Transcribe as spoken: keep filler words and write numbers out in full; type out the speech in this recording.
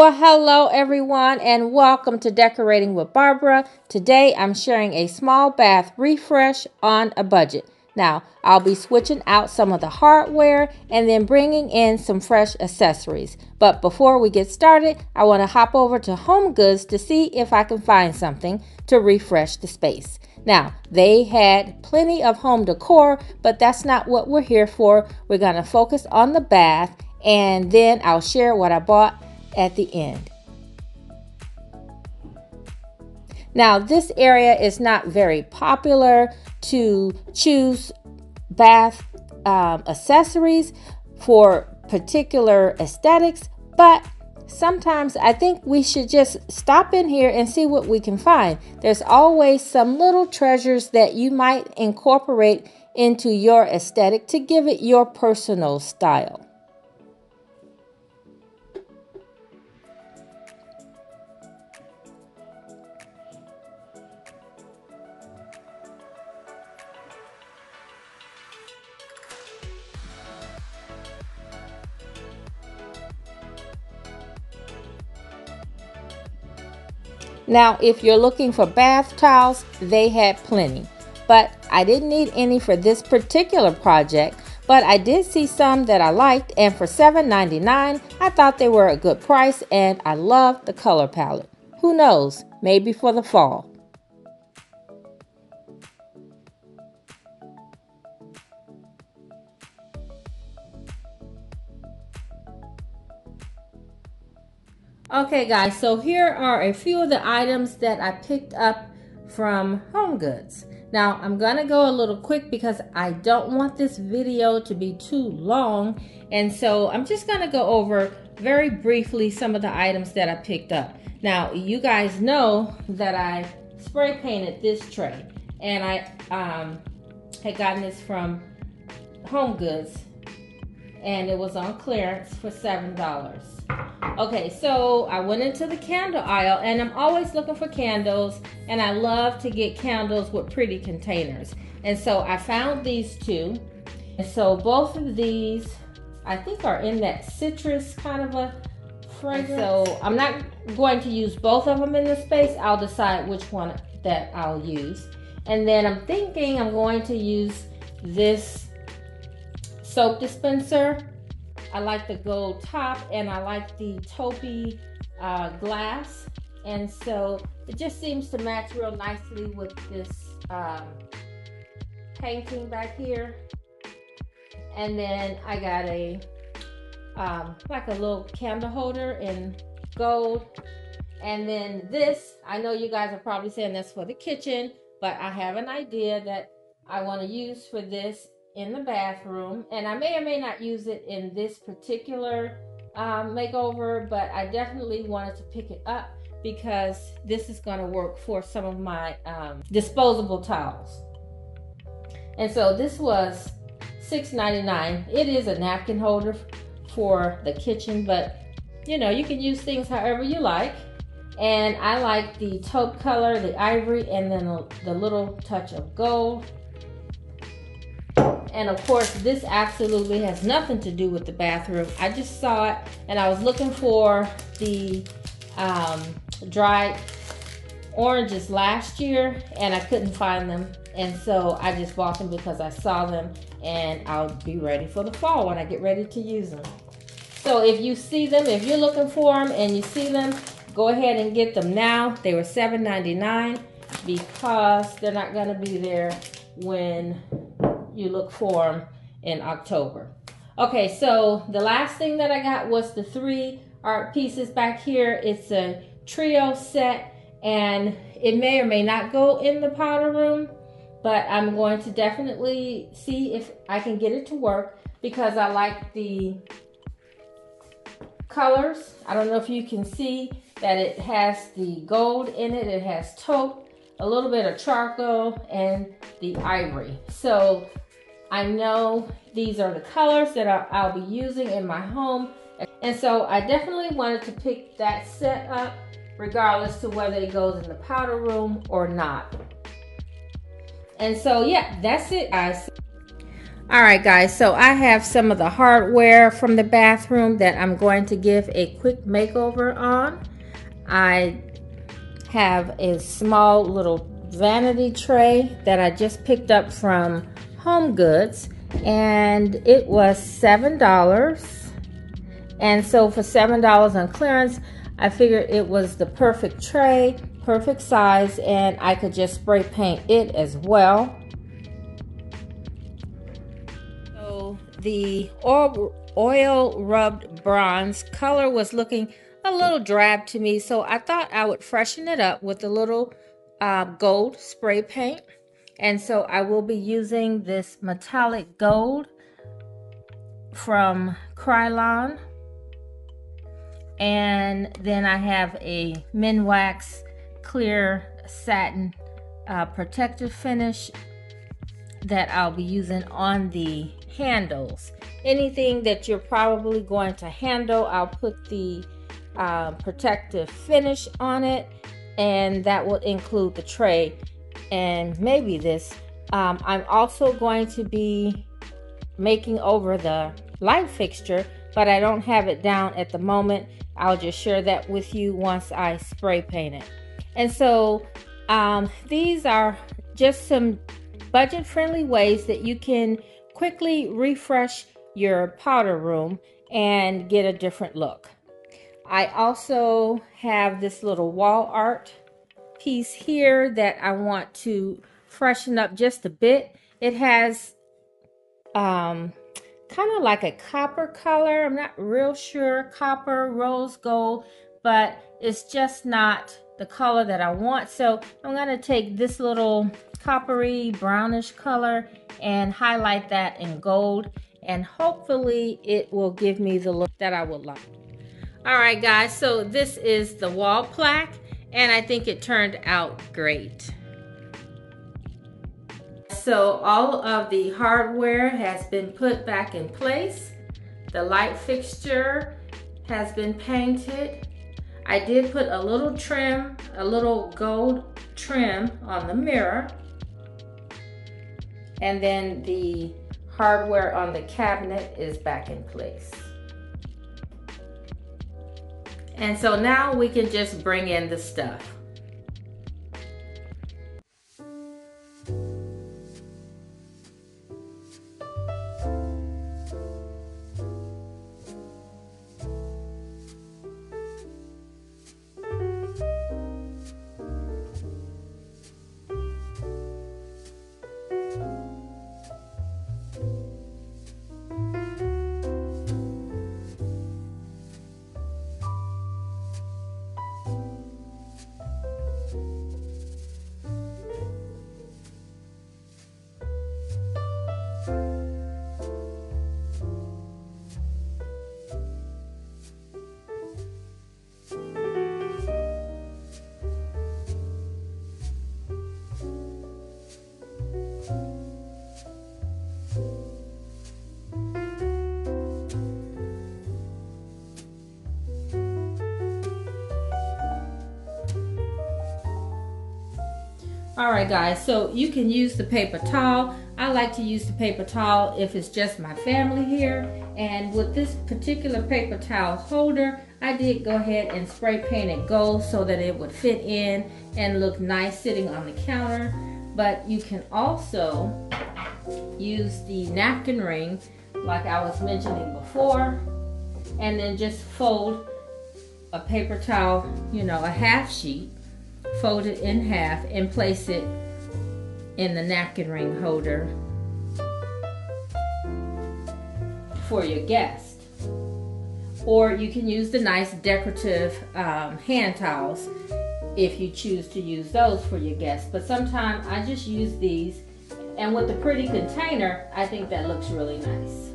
Well, hello everyone and welcome to Decorating with Barbara. Today I'm sharing a small bath refresh on a budget. Now, I'll be switching out some of the hardware and then bringing in some fresh accessories. But before we get started, I want to hop over to HomeGoods to see if I can find something to refresh the space. Now, they had plenty of home decor, but that's not what we're here for. We're going to focus on the bath and then I'll share what I bought at the end. Now, this area is not very popular to choose bath um, accessories for particular aesthetics, but sometimes I think we should just stop in here and see what we can find. There's always some little treasures that you might incorporate into your aesthetic to give it your personal style. Now, if you're looking for bath towels, they had plenty, but I didn't need any for this particular project, but I did see some that I liked, and for seven ninety-nine, I thought they were a good price, and I loved the color palette. Who knows, maybe for the fall. Okay guys, so here are a few of the items that I picked up from HomeGoods. Now I'm gonna go a little quick because I don't want this video to be too long, and so I'm just gonna go over very briefly some of the items that I picked up. Now you guys know that I spray painted this tray, and I um, had gotten this from HomeGoods, and it was on clearance for seven dollars. Okay, so I went into the candle aisle, and I'm always looking for candles, and I love to get candles with pretty containers. And so I found these two, and so both of these I think are in that citrus kind of a fragrance. So I'm not going to use both of them in this space. I'll decide which one that I'll use. And then I'm thinking I'm going to use this soap dispenser. I like the gold top, and I like the taupey uh, glass, and so it just seems to match real nicely with this um, painting back here. And then I got a um, like a little candle holder in gold, and then this, I know you guys are probably saying that's for the kitchen, but I have an idea that I want to use for this in the bathroom, and I may or may not use it in this particular um, makeover, but I definitely wanted to pick it up because this is going to work for some of my um, disposable towels. And so this was six ninety-nine. It is a napkin holder for the kitchen, but you know, you can use things however you like. And I like the taupe color, the ivory, and then the, the little touch of gold. And of course, this absolutely has nothing to do with the bathroom. I just saw it, and I was looking for the um, dried oranges last year, and I couldn't find them. And so I just bought them because I saw them, and I'll be ready for the fall when I get ready to use them. So if you see them, if you're looking for them and you see them, go ahead and get them now. They were seven ninety-nine because they're not going to be there when you look for them in October. Okay, so the last thing that I got was the three art pieces back here. It's a trio set, and it may or may not go in the powder room, but I'm going to definitely see if I can get it to work because I like the colors. I don't know if you can see that it has the gold in it. It has taupe, a little bit of charcoal, and the ivory. So I know these are the colors that I'll be using in my home. And so I definitely wanted to pick that set up regardless to whether it goes in the powder room or not. And so yeah, that's it guys. All right, guys, so I have some of the hardware from the bathroom that I'm going to give a quick makeover on. I have a small little vanity tray that I just picked up from HomeGoods, and it was seven dollars. And so for seven dollars on clearance, I figured it was the perfect tray, perfect size, and I could just spray paint it as well. The oil, oil rubbed bronze color was looking a little drab to me, so I thought I would freshen it up with a little uh, gold spray paint. And so I will be using this metallic gold from Krylon. And then I have a Minwax clear satin uh, protective finish that I'll be using on the handles. Anything that you're probably going to handle, I'll put the uh, protective finish on it, and that will include the tray and maybe this. Um, I'm also going to be making over the light fixture, but I don't have it down at the moment. I'll just share that with you once I spray paint it. And so um, these are just some budget-friendly ways that you can quickly refresh your powder room and get a different look. I also have this little wall art piece here that I want to freshen up just a bit. It has um, kind of like a copper color. I'm not real sure, copper, rose gold, but it's just not the color that I want. So I'm gonna take this little coppery brownish color and highlight that in gold, and hopefully it will give me the look that I would like. All right, guys, so this is the wall plaque, and I think it turned out great. So all of the hardware has been put back in place. The light fixture has been painted. I did put a little trim, a little gold trim on the mirror. And then the hardware on the cabinet is back in place. And so now we can just bring in the stuff. All right, guys, so you can use the paper towel. I like to use the paper towel if it's just my family here. And with this particular paper towel holder, I did go ahead and spray paint it gold so that it would fit in and look nice sitting on the counter. But you can also use the napkin ring, like I was mentioning before, and then just fold a paper towel, you know, a half sheet, fold it in half and place it in the napkin ring holder for your guest. Or you can use the nice decorative um, hand towels if you choose to use those for your guests. But sometimes I just use these, and with the pretty container, I think that looks really nice.